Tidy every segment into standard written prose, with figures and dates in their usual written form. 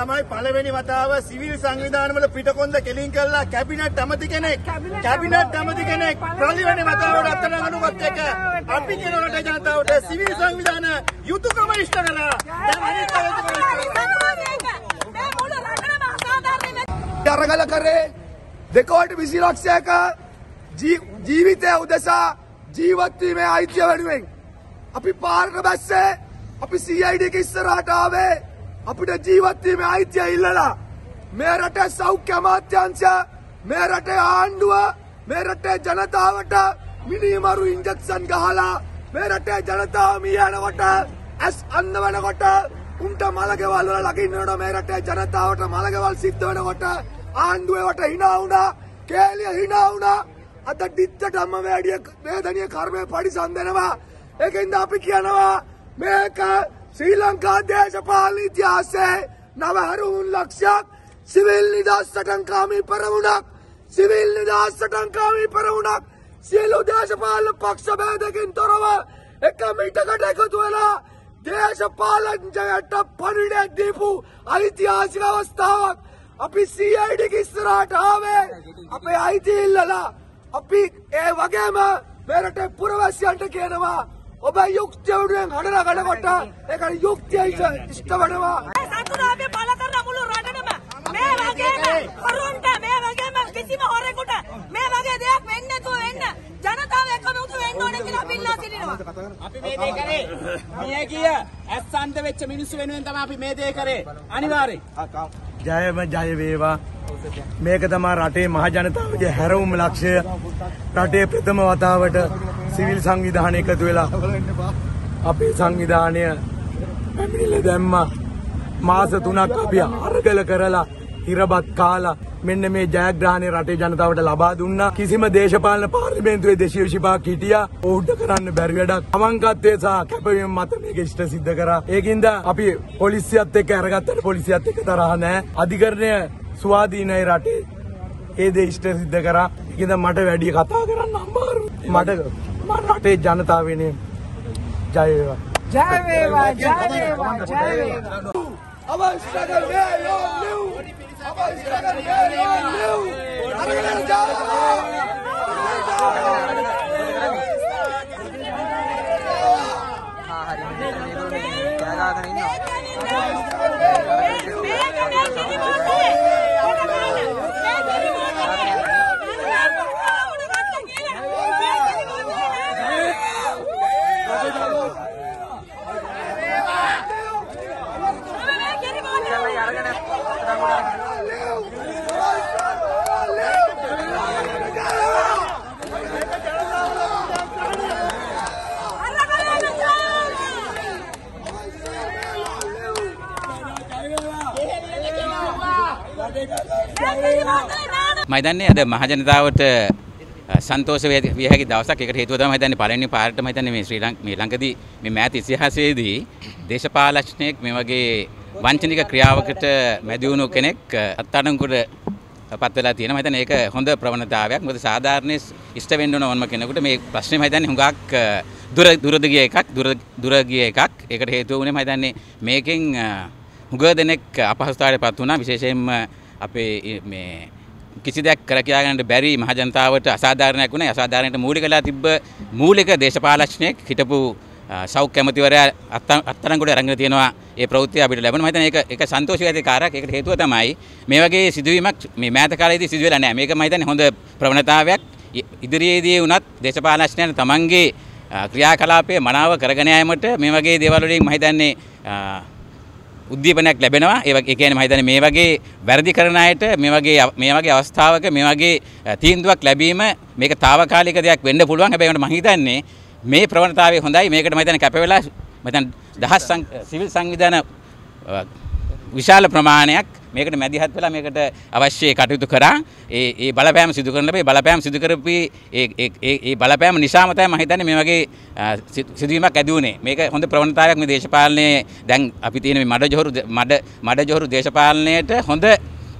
තමයි පළවෙනි වතාව සිවිල් සංවිධාන වල පිටකොන්ද කෙලින් කළා කැබිනට් ඇමති කෙනෙක් පළවෙනි වතාවට අත්අඩංගුවත් එක අපි කියන රටේ ජනතාවට සිවිල් සංවිධාන යුතුයකම ඉෂ්ට කරලා දැන් අනිත් රටවල කරේ දෙකෝටි 20 ලක්ෂයක ජීවිතය උදෙසා ජීවත් වීමේ අයිතිය වෙනුවෙන් අපි පාරට බැස්සේ අපි CID එක ඉස්සරහට ආවේ අපිට ජීවත් වීමේ අයිතිය ඉල්ලලා මේ රටේ සෞඛ්‍ය අමාත්‍යාංශය මේ රටේ ආණ්ඩුව මේ රටේ ජනතාවට මිනිමරු ඉන්ජෙක්ෂන් ගහලා මේ රටේ ජනතාව මියනකොට ඇස් අන්න වෙනකොට උන්ට මලකවල් වල ළඟින් වෙනවා මේ රටේ ජනතාවට මලකවල් සිද්ධ වෙනකොට ආණ්ඩුවේට hina වුණා කේලිය hina වුණා අද දිත්තටම වැඩි වේදනීය කර්මය පරිසම්දෙනවා ඒකෙන්ද අපි කියනවා මේක ශ්‍රී ලංකා දේශපාලන ඉතිහාසයේ නවහරුන් ලක්ෂයක් සිවිල් නිදහස් සටන්කාමී පෙරමුණක් සිවිල් නිදහස් සටන්කාමී පෙරමුණක් සියලු දේශපාලන පක්ෂ බේදකින් තොරව එකම ඉඩකට එකතු වෙලා දේශපාලන ජයට පරිණත දීපු ඓතිහාසික අවස්ථාවක් අපි CID ක ඉස්සරහට ආවේ අපේ අයිතිය ඉල්ලලා අපි ඒ වගේම මෙරට පුරවැසියන්ට කියනවා ඔබ යුක්තිය උඩෙන් හඬලා ගලකොට ඒක යුක්තියයි ඉෂ්ට වෙනවා මේ සතුරාගේ බල කරන මුළු රටම මේ වගේම හොරුන්ට මේ වගේම කිසිම හොරෙකුට මේ වගේ දෙයක් වෙන්නේ නැතුව වෙන්න ජනතාව එකමුතු වෙන්න ඕනේ කියලා අපි ඉල්ලා සිටිනවා අපි මේ දේ කරේ මිය ගිය ඇස්සන්ත වෙච්ච මිනිස්සු වෙනුවෙන් තමයි අපි මේ දේ කරේ අනිවාර්යෙන් ජයම ජය වේවා මේක තමයි රටේ මහ ජනතාවගේ හැරවුම් ලක්ෂය රටේ ප්‍රථම වතාවට සිවිල් සංවිධානය එකතු වෙලා අපේ සංවිධානය පැමිණිල්ල දැම්මා මාස 3ක් අපි අරගල කරලා ඉරබත් කාලා මෙන්න මේ ජයග්‍රහණය රටේ ජනතාවට ලබා දුන්නා කිසිම දේශපාලන පාර්ලිමේන්තුවේ දේශීය විභාග හිටියා ඕඩ කරන්න බැරි වැඩක් අවංකත්වයේ සහ කැපවීම මත මේක ඉෂ්ට සිද්ධ කරා ඒකින්ද අපි පොලිසියත් එක්ක අරගත්තට පොලිසියත් එක්ක තරහ නැහැ අධිකරණය ස්වාධීනයි රටේ ඒ දේ ඉෂ්ට සිද්ධ කරා ඒකින්ද මට වැඩි කතා කරන්න අමාරුයි මට රටේ ජනතාව වෙනුවෙන් ජය වේවා ජය වේවා ජය වේවා ජය වේවා අවශ්‍යකම් වේවා නියු අවශ්‍යකම් වේවා නියු අරගෙන මයිදන්නේ අද මහ ජනතාවට සන්තෝෂ විය හැකි දවසක් ඒකට හේතුව තමයි මයිදන්නේ පළවෙනි පාරට මයිදන්නේ මේ ශ්‍රී ලංකා මේ ළඟදී මේ මෑත ඉතිහාසයේදී දේශපාලඥයෙක් මේ වගේ වංචනික ක්‍රියාවකට මැදි වුණු කෙනෙක් අත්අඩංගුවට පත් වෙලා තියෙනවා මයිදන්නේ ඒක හොඳ ප්‍රවණතාවයක් මොකද සාමාන්‍යයෙන් ඉෂ්ට වෙන්න ඕන ඕනම කෙනෙකුට මේ ප්‍රශ්නේ මයිදන්නේ හුඟක් දුර ගිය එකක් ඒකට හේතුව වුණේ මයිදන්නේ මේකෙන් හුඟ දෙනෙක් අපහසුතාවයට පත් වුණා විශේෂයෙන්ම අපේ මේ කිසි දෙයක් කර කියා ගන්න බැරි මහ ජනතාවට අසාධාරණයක් වුණා. ඒ අසාධාරණයට මූලිකලා තිබ්බ මූලික දේශපාලඥයෙක් හිටපු සෞඛ්‍ය ඇමතිවරයා අත්අඩංගුවට අරගෙන තියෙනවා. ඒ ප්‍රවෘත්තිය අපිට ලැබුණා. මම හිතන්නේ ඒක සන්තෝෂකාරී කාර්යයක්. ඒකට හේතුව තමයි මේ වගේ සිදුවීමක් මේ මෑත කාලයේදී සිදු වෙලා නැහැ. මේක මම හිතන්නේ හොඳ ප්‍රවණතාවයක්. ඉදිරියේදී වුණත් දේශපාලඥයන් තමන්ගේ ක්‍රියාකලාපයේ මනාව කරගෙන යාමට මේ වගේ දේවල් වලින් මම හිතන්නේ උද්දීපනයක් ලැබෙනවා ඒ කියන්නේ මම හිතන්නේ මේ වගේ වැඩි කරන අයට මේ වගේ අවස්ථාවක මේ වගේ තීන්දුවක් ලැබීම මේක తాවකාලික දෙයක් වෙන්න පුළුවන් හැබැයි මම හිතන්නේ මේ ප්‍රවණතාවය හොඳයි මේකට මම හිතන්නේ කැප වෙලා මම හිතන්නේ දහස් සිවිල් සංවිධාන විශාල ප්‍රමාණයක් මේකට මැදිහත් වෙලා මේකට අවශ්‍ය කටයුතු කරා. ඒ බලපෑම සිදු කරන ලැබේ. බලපෑම සිදු කරපී ඒ බලපෑම නිසාම තමයි මම හිතන්නේ මේ වගේ සිදුවීමක් ඇති වුණේ. මේක හොඳ ප්‍රවණතාවයක් මේ දේශපාලනයේ දැන් අපි තියෙන මේ මඩ ජොහරු දේශපාලනයේට හොඳ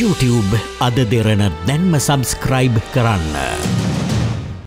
YouTube අද දෙරණ දැන්ම සබ්ස්ක්‍රයිබ් කරන්න.